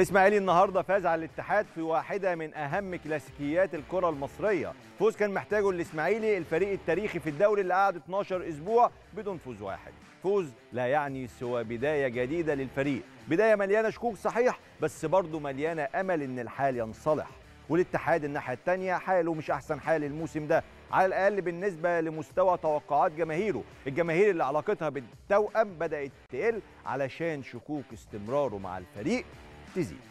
الإسماعيلي النهارده فاز على الاتحاد في واحدة من أهم كلاسيكيات الكرة المصرية، فوز كان محتاجه الإسماعيلي، الفريق التاريخي في الدوري اللي قعد 12 أسبوع بدون فوز واحد. فوز لا يعني سوى بداية جديدة للفريق، بداية مليانة شكوك صحيح، بس برضه مليانة أمل إن الحال ينصلح. والاتحاد الناحية التانية حاله مش أحسن حال الموسم ده، على الأقل بالنسبة لمستوى توقعات جماهيره. الجماهير اللي علاقتها بالتوأم بدأت تقل علشان شكوك استمراره مع الفريق تزيد.